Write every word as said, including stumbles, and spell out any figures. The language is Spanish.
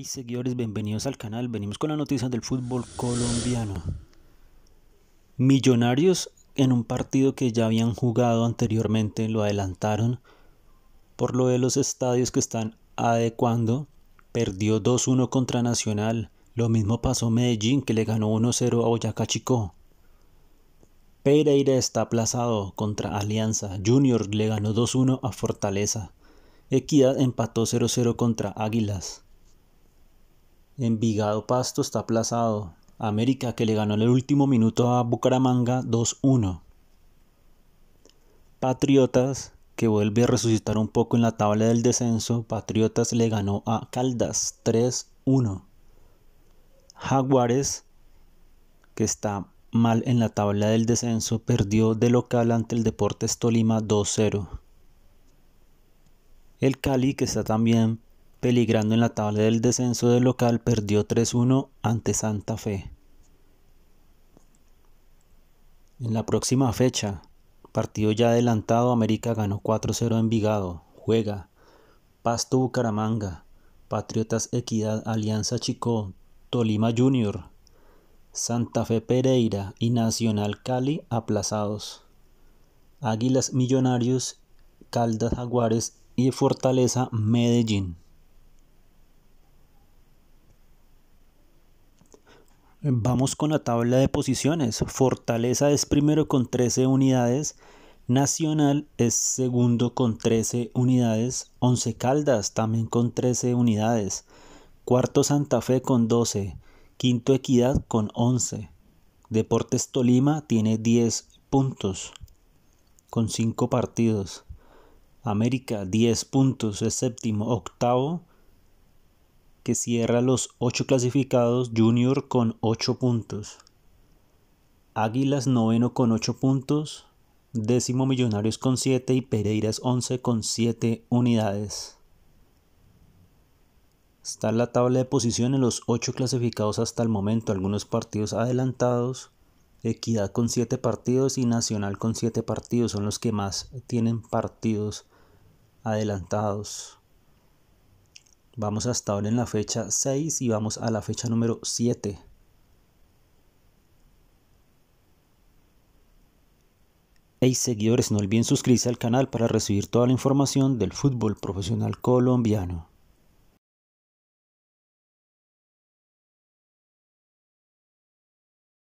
Hey seguidores, bienvenidos al canal. Venimos con las noticias del fútbol colombiano. Millonarios, en un partido que ya habían jugado anteriormente, lo adelantaron por lo de los estadios que están adecuando. Perdió dos uno contra Nacional. Lo mismo pasó Medellín, que le ganó uno cero a Boyacá Chicó. Pereira está aplazado contra Alianza. Junior le ganó dos uno a Fortaleza. Equidad empató cero cero contra Águilas. Envigado Pasto está aplazado. América, que le ganó en el último minuto a Bucaramanga, dos uno. Patriotas, que vuelve a resucitar un poco en la tabla del descenso. Patriotas le ganó a Caldas, tres uno. Jaguares, que está mal en la tabla del descenso, perdió de local ante el Deportes Tolima, dos cero. El Cali, que está también peligrando en la tabla del descenso del local, perdió tres uno ante Santa Fe. En la próxima fecha, partido ya adelantado, América ganó cuatro cero a Envigado. Juega Pasto Bucaramanga, Patriotas Equidad, Alianza Chicó, Tolima Junior, Santa Fe Pereira y Nacional Cali aplazados. Águilas Millonarios, Caldas Jaguares y Fortaleza Medellín. Vamos con la tabla de posiciones. Fortaleza es primero con trece unidades. Nacional es segundo con trece unidades. Once Caldas también con trece unidades. Cuarto Santa Fe con doce. Quinto Equidad con once. Deportes Tolima tiene diez puntos con cinco partidos. América diez puntos, es séptimo. Octavo, que cierra los ocho clasificados, Junior con ocho puntos. Águilas noveno con ocho puntos, décimo Millonarios con siete y Pereiras once con siete unidades. Está la tabla de posiciones, los ocho clasificados hasta el momento, algunos partidos adelantados. Equidad con siete partidos y Nacional con siete partidos son los que más tienen partidos adelantados. Vamos hasta ahora en la fecha seis y vamos a la fecha número siete. Hey seguidores, no olviden suscribirse al canal para recibir toda la información del fútbol profesional colombiano.